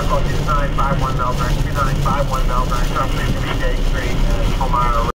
Circle 2951 Melbourne, 2951 Melbourne, from VJ Street, Palmyra.